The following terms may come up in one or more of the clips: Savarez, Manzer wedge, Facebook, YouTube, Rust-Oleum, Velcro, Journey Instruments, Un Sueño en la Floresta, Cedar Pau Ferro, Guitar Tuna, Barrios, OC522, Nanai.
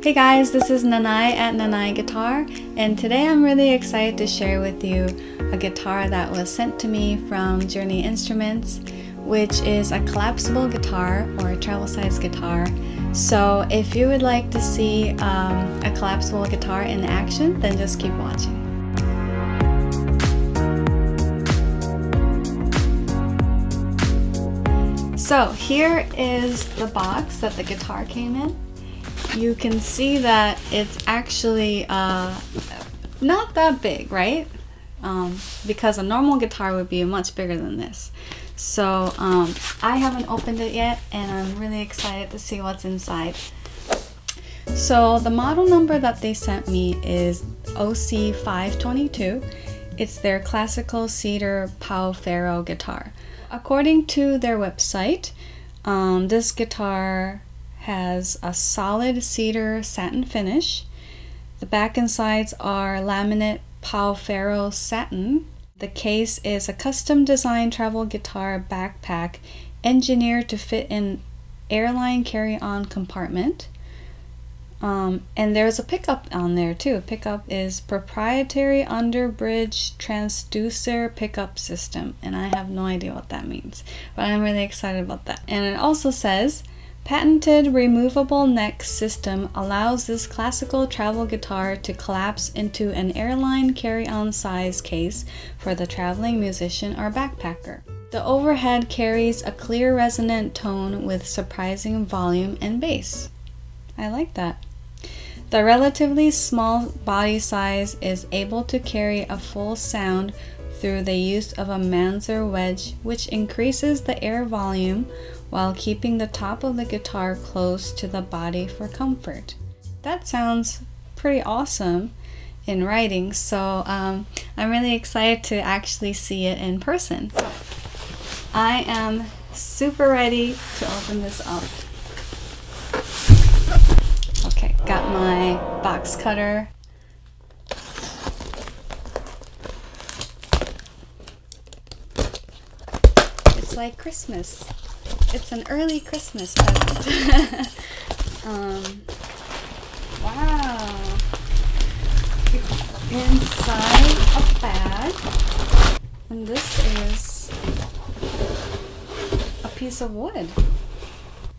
Hey guys, this is Nanai at Nanai Guitar, and today I'm really excited to share with you a guitar that was sent to me from Journey Instruments, which is a collapsible guitar or a travel size guitar. So if you would like to see a collapsible guitar in action, then just keep watching. So here is the box that the guitar came in. You can see that it's actually not that big, right? Because a normal guitar would be much bigger than this. So I haven't opened it yet, and I'm really excited to see what's inside. So the model number that they sent me is OC522. It's their classical Cedar Pau Ferro guitar. According to their website, this guitar has a solid cedar satin finish. The back and sides are laminate Pau Ferro satin. The case is a custom designed travel guitar backpack engineered to fit in airline carry-on compartment. And there's a pickup on there too. Pickup is proprietary underbridge transducer pickup system, and I have no idea what that means, but I'm really excited about that. And it also says, patented removable neck system allows this classical travel guitar to collapse into an airline carry-on size case for the traveling musician or backpacker. The overhead carries a clear resonant tone with surprising volume and bass. I like that. The relatively small body size is able to carry a full sound through the use of a Manzer wedge, which increases the air volume while keeping the top of the guitar close to the body for comfort. That sounds pretty awesome in writing, so I'm really excited to actually see it in person. So, I am super ready to open this up. Okay, got my box cutter. It's like Christmas. It's an early Christmas present. Wow. It's inside a bag. And this is a piece of wood.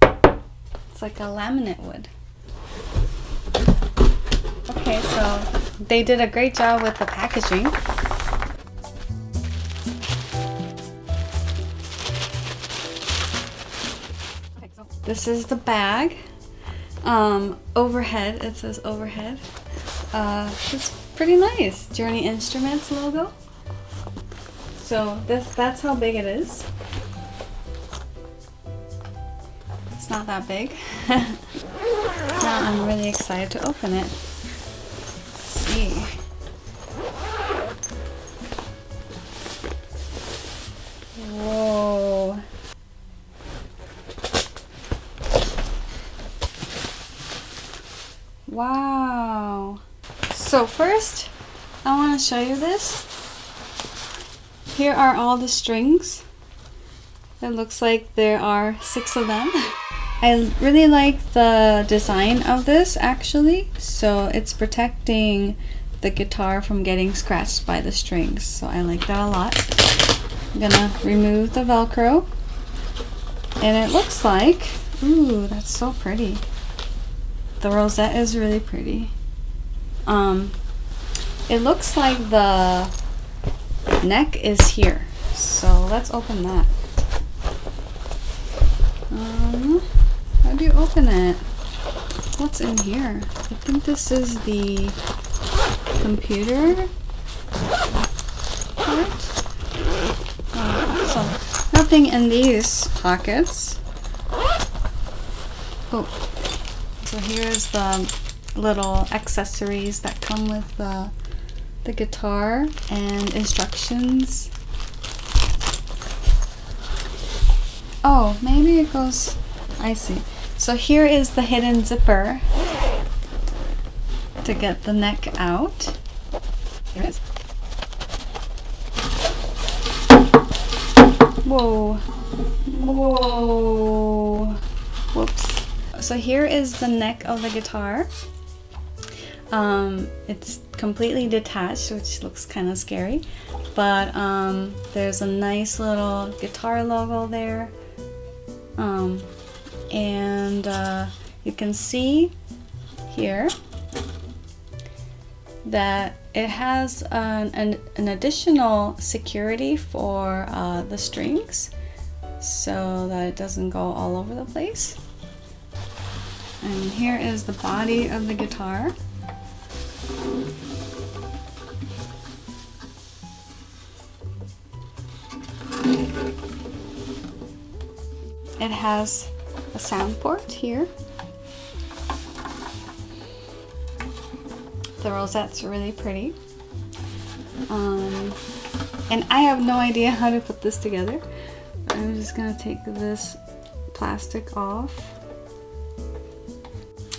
It's like a laminate wood. Okay, so they did a great job with the packaging. This is the bag. Overhead, it says overhead. It's pretty nice. Journey Instruments logo. So that's how big it is. It's not that big. Now I'm really excited to open it. Let's see. Whoa. Wow. So first, I want to show you this. Here are all the strings. It looks like there are 6 of them. I really like the design of this actually. So it's protecting the guitar from getting scratched by the strings. So I like that a lot. I'm gonna remove the Velcro. And it looks like, ooh, that's so pretty. The rosette is really pretty. It looks like the neck is here, so let's open that. How do you open it? What's in here? I think this is the computer part. So nothing in these pockets. Oh. So here's the little accessories that come with the guitar and instructions. Oh, maybe it goes, I see. So here is the hidden zipper to get the neck out. Here it is. Whoa. Whoa. Whoops. So here is the neck of the guitar. It's completely detached, which looks kind of scary, but there's a nice little guitar logo there, and you can see here that it has an additional security for the strings, so that it doesn't go all over the place. And here is the body of the guitar. It has a sound port here. The rosette's really pretty. And I have no idea how to put this together. I'm just gonna take this plastic off.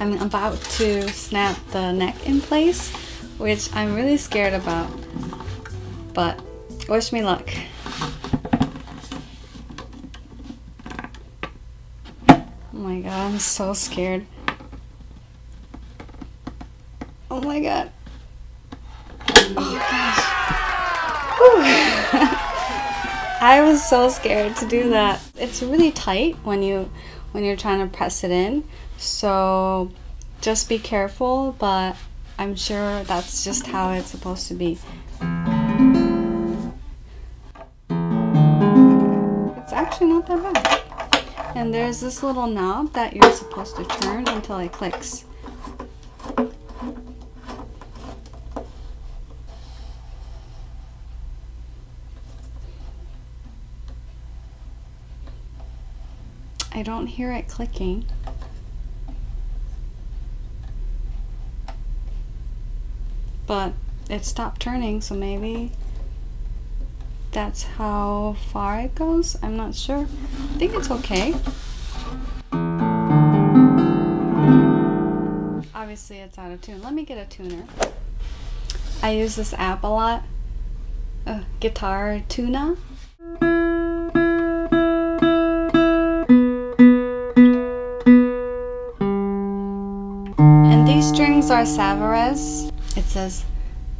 I'm about to snap the neck in place, which I'm really scared about, but wish me luck. Oh my god, I'm so scared. Oh my god. Oh gosh. I was so scared to do that. It's really tight when you're trying to press it in, so just be careful, but I'm sure that's just how it's supposed to be. It's actually not that bad. And there's this little knob that you're supposed to turn until it clicks. I don't hear it clicking. But it stopped turning, so maybe that's how far it goes. I'm not sure. I think it's okay. Obviously it's out of tune. Let me get a tuner. I use this app a lot. Guitar Tuna. And these strings are Savarez. It says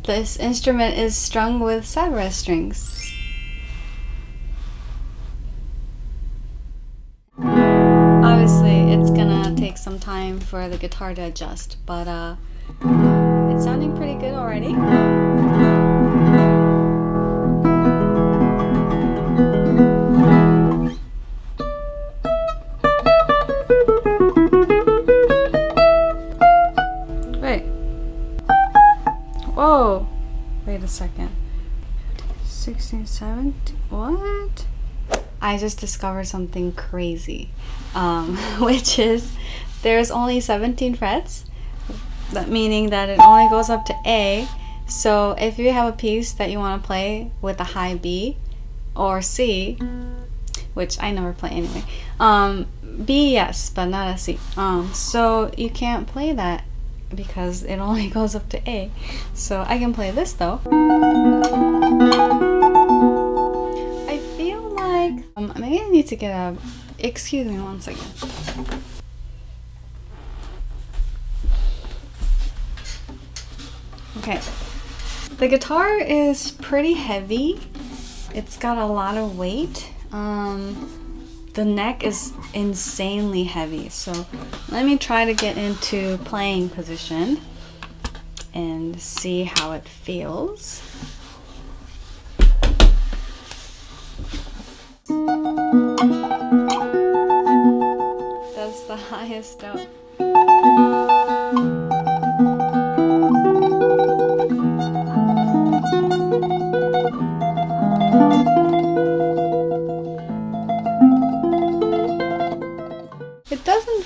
this instrument is strung with Savarez strings. Some time for the guitar to adjust, but it's sounding pretty good already. Wait. Whoa! Wait a second. 16, 17, what? I just discovered something crazy, which is there's only 17 frets, meaning that it only goes up to A. So if you have a piece that you want to play with a high B or C, which I never play anyway, B yes, but not a C. So you can't play that because it only goes up to A. So I can play this though. I feel like maybe I need to get a, excuse me one second. Okay, the guitar is pretty heavy. It's got a lot of weight. The neck is insanely heavy. So let me try to get into playing position and see how it feels. That's the highest note.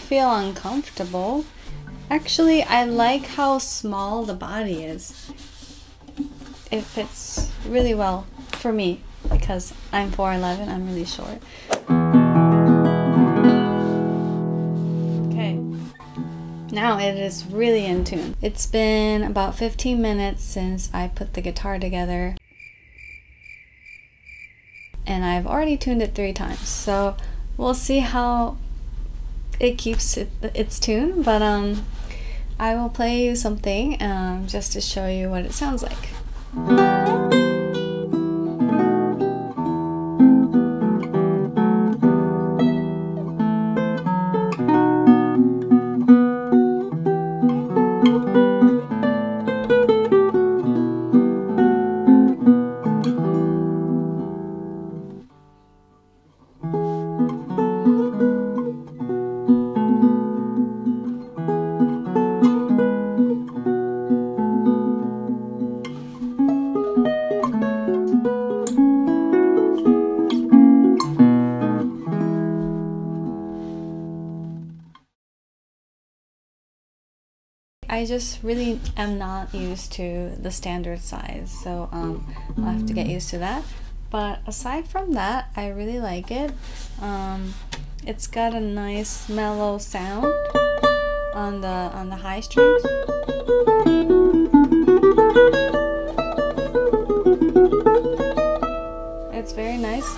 Feel uncomfortable. Actually, I like how small the body is. It fits really well for me because I'm 4'11", I'm really short. Okay, now it is really in tune. It's been about 15 minutes since I put the guitar together and I've already tuned it 3 times, so we'll see how it keeps its tune, but I will play you something just to show you what it sounds like. I just really am not used to the standard size, so I'll have to get used to that. But aside from that, I really like it. It's got a nice mellow sound on the high strings. It's very nice.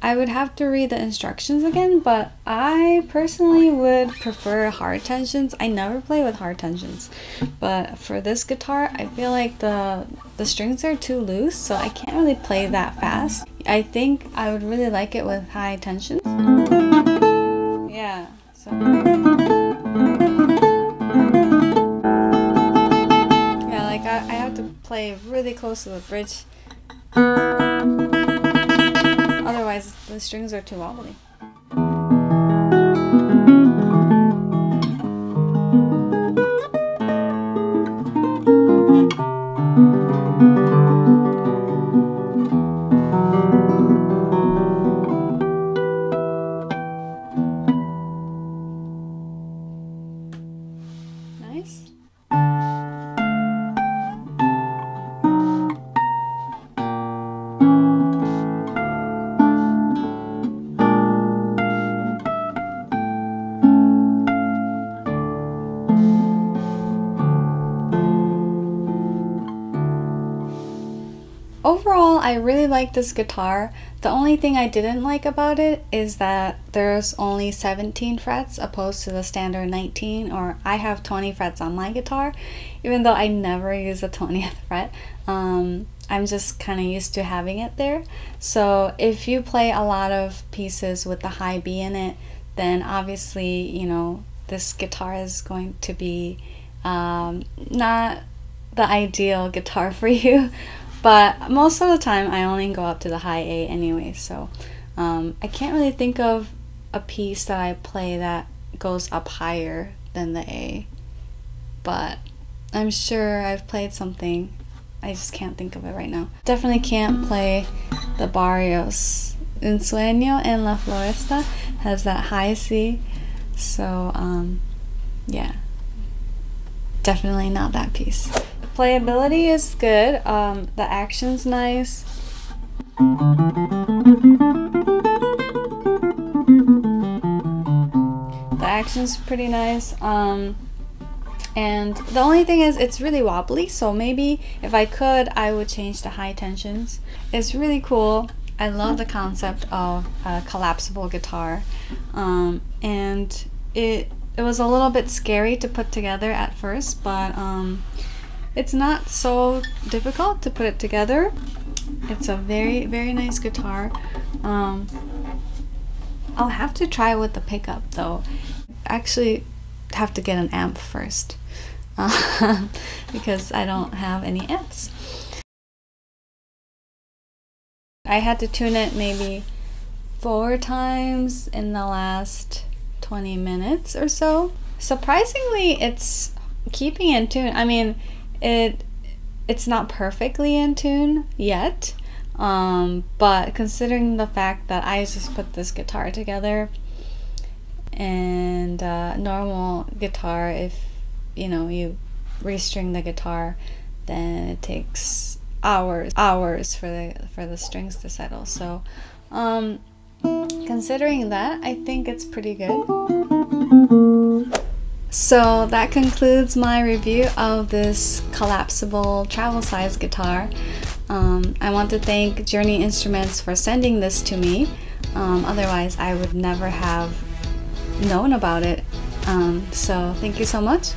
I would have to read the instructions again, but I personally would prefer hard tensions. I never play with hard tensions, but for this guitar, I feel like the strings are too loose, so I can't really play that fast. I think I would really like it with high tensions. Yeah, so. Yeah, like I have to play really close to the bridge. Otherwise, the strings are too wobbly. Nice. Overall, I really like this guitar. The only thing I didn't like about it is that there's only 17 frets opposed to the standard 19, or I have 20 frets on my guitar, even though I never use the 20th fret. I'm just kind of used to having it there. So if you play a lot of pieces with the high B in it, then obviously, you know, this guitar is going to be not the ideal guitar for you. But most of the time, I only go up to the high A anyway, so I can't really think of a piece that I play that goes up higher than the A. But I'm sure I've played something. I just can't think of it right now. Definitely can't play the Barrios. Un Sueño en la Floresta has that high C, so yeah, definitely not that piece. Playability is good, the action's nice. The action's pretty nice, and the only thing is it's really wobbly, so maybe if I could, I would change the high tensions. It's really cool. I love the concept of a collapsible guitar, and it was a little bit scary to put together at first, but it's not so difficult to put it together. It's a very, very nice guitar. I'll have to try with the pickup though. Actually, have to get an amp first because I don't have any amps. I had to tune it maybe 4 times in the last 20 minutes or so. Surprisingly, it's keeping in tune. I mean, it's not perfectly in tune yet, but considering the fact that I just put this guitar together and normal guitar, if you know, you restring the guitar, then it takes hours for the strings to settle. So considering that, I think it's pretty good. So that concludes my review of this collapsible travel size guitar. I want to thank Journey Instruments for sending this to me. Otherwise I would never have known about it. So thank you so much.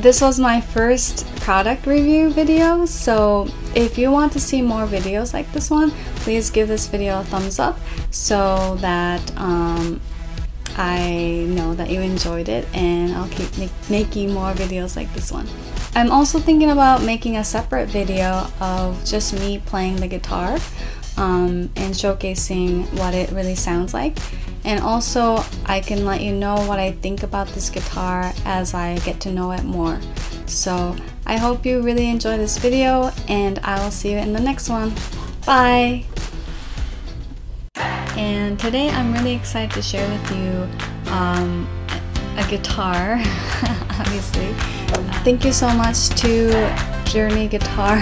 This was my first product review video, so if you want to see more videos like this one, please give this video a thumbs up so that I know that you enjoyed it, and I'll keep making more videos like this one. I'm also thinking about making a separate video of just me playing the guitar and showcasing what it really sounds like. And also, I can let you know what I think about this guitar as I get to know it more. So I hope you really enjoy this video, and I will see you in the next one. Bye! And today I'm really excited to share with you a guitar, obviously. Thank you so much to Journey Guitar.